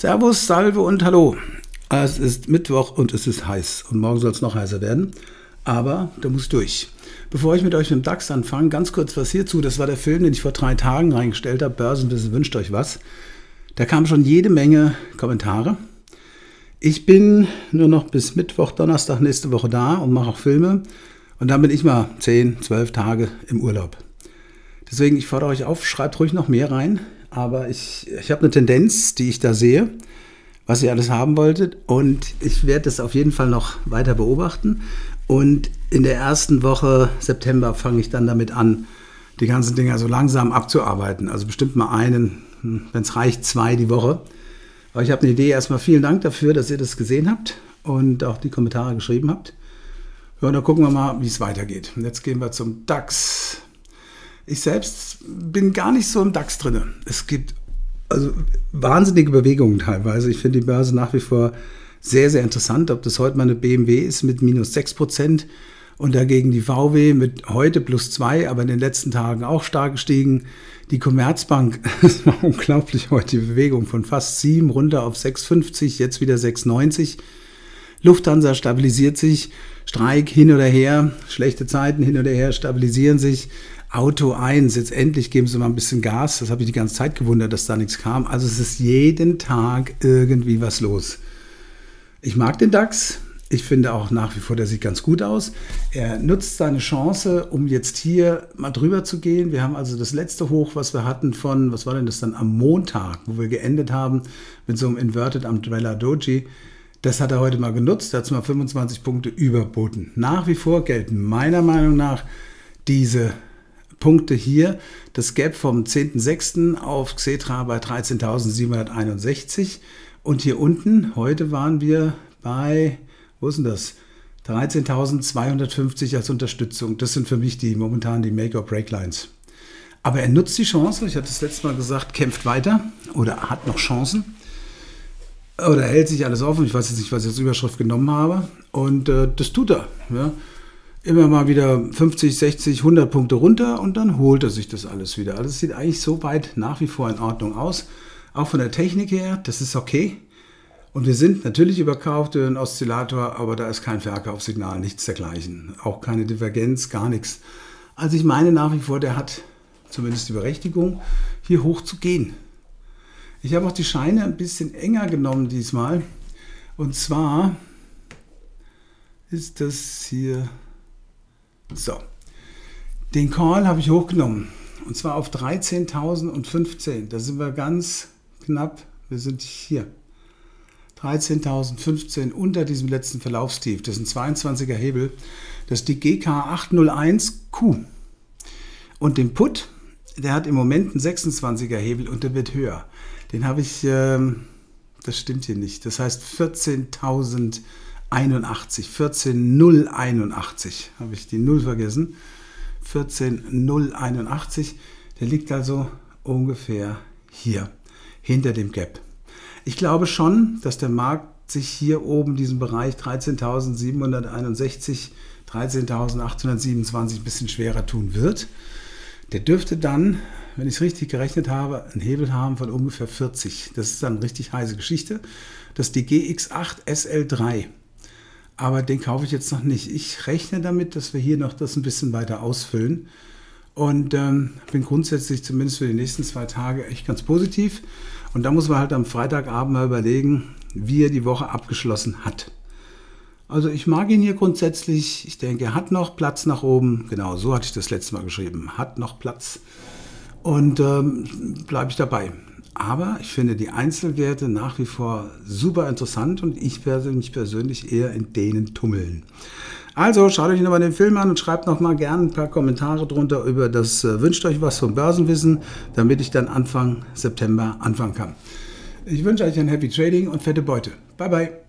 Servus, Salve und Hallo. Es ist Mittwoch und es ist heiß. Und morgen soll es noch heißer werden. Aber da muss ich durch. Bevor ich mit euch mit dem DAX anfange, ganz kurz was hierzu. Das war der Film, den ich vor 3 Tagen reingestellt habe. Börsenwissen wünscht euch was. Da kamen schon jede Menge Kommentare. Ich bin nur noch bis Mittwoch, Donnerstag nächste Woche da und mache auch Filme. Und dann bin ich mal 10, 12 Tage im Urlaub. Deswegen, ich fordere euch auf, schreibt ruhig noch mehr rein. Aber ich habe eine Tendenz, die ich da sehe, was ihr alles haben wolltet. Und ich werde das auf jeden Fall noch weiter beobachten. Und in der ersten Woche September fange ich dann damit an, die ganzen Dinger so langsam abzuarbeiten. Also bestimmt mal einen, wenn es reicht, 2 die Woche. Aber ich habe eine Idee. Erstmal vielen Dank dafür, dass ihr das gesehen habt und auch die Kommentare geschrieben habt. Ja, und dann gucken wir mal, wie es weitergeht. Und jetzt gehen wir zum DAX. Ich selbst bin gar nicht so im DAX drin. Es gibt also wahnsinnige Bewegungen teilweise. Ich finde die Börse nach wie vor sehr, sehr interessant. Ob das heute mal eine BMW ist mit minus 6% und dagegen die VW mit heute plus 2, aber in den letzten Tagen auch stark gestiegen. Die Commerzbank, das war unglaublich heute, die Bewegung von fast 7 runter auf 6,50, jetzt wieder 6,90. Lufthansa stabilisiert sich, Streik hin oder her, schlechte Zeiten hin oder her stabilisieren sich. Auto 1, jetzt endlich geben sie mal ein bisschen Gas. Das habe ich die ganze Zeit gewundert, dass da nichts kam. Also es ist jeden Tag irgendwie was los. Ich mag den DAX. Ich finde auch nach wie vor, der sieht ganz gut aus. Er nutzt seine Chance, um jetzt hier mal drüber zu gehen. Wir haben also das letzte Hoch, was wir hatten von, was war denn das dann, am Montag, wo wir geendet haben mit so einem Inverted Umbrella Doji. Das hat er heute mal genutzt. Da hat es mal 25 Punkte überboten. Nach wie vor gelten meiner Meinung nach diese Punkte hier, das Gap vom 10.06. auf Xetra bei 13.761 und hier unten, heute waren wir bei, wo ist denn das, 13.250 als Unterstützung. Das sind für mich die momentan die Make-or-Break-Lines. Aber er nutzt die Chance, ich hatte das letzte Mal gesagt, kämpft weiter oder hat noch Chancen oder hält sich alles offen. Ich weiß jetzt nicht, was ich als Überschrift genommen habe und das tut er, ja. Immer mal wieder 50, 60, 100 Punkte runter und dann holt er sich das alles wieder. Also es sieht eigentlich so weit nach wie vor in Ordnung aus. Auch von der Technik her, das ist okay. Und wir sind natürlich überkauft durch einen Oszillator, aber da ist kein Verkaufssignal, nichts dergleichen. Auch keine Divergenz, gar nichts. Also ich meine nach wie vor, der hat zumindest die Berechtigung, hier hoch zu gehen. Ich habe auch die Scheine ein bisschen enger genommen diesmal. Und zwar ist das hier... So, den Call habe ich hochgenommen und zwar auf 13.015. Da sind wir ganz knapp, wir sind hier. 13.015 unter diesem letzten Verlaufstief. Das ist ein 22er Hebel. Das ist die GK801Q. Und den Put, der hat im Moment einen 26er Hebel und der wird höher. Den habe ich, das stimmt hier nicht, das heißt 14.000. 14.081, habe ich die 0 vergessen, 14.081, der liegt also ungefähr hier, hinter dem Gap. Ich glaube schon, dass der Markt sich hier oben diesen Bereich 13.761, 13.827 ein bisschen schwerer tun wird. Der dürfte dann, wenn ich es richtig gerechnet habe, einen Hebel haben von ungefähr 40. Das ist dann eine richtig heiße Geschichte. Das ist die DGX8 SL3. Aber den kaufe ich jetzt noch nicht. Ich rechne damit, dass wir hier noch das ein bisschen weiter ausfüllen. Und bin grundsätzlich zumindest für die nächsten 2 Tage echt ganz positiv. Und da muss man halt am Freitagabend mal überlegen, wie er die Woche abgeschlossen hat. Also ich mag ihn hier grundsätzlich. Ich denke, er hat noch Platz nach oben. Genau, so hatte ich das letzte Mal geschrieben. Hat noch Platz. Und bleibe ich dabei. Aber ich finde die Einzelwerte nach wie vor super interessant und ich werde mich persönlich eher in denen tummeln. Also schaut euch nochmal den Film an und schreibt nochmal gerne ein paar Kommentare drunter über das Wünscht euch was vom Börsenwissen, damit ich dann Anfang September anfangen kann. Ich wünsche euch ein Happy Trading und fette Beute. Bye, bye.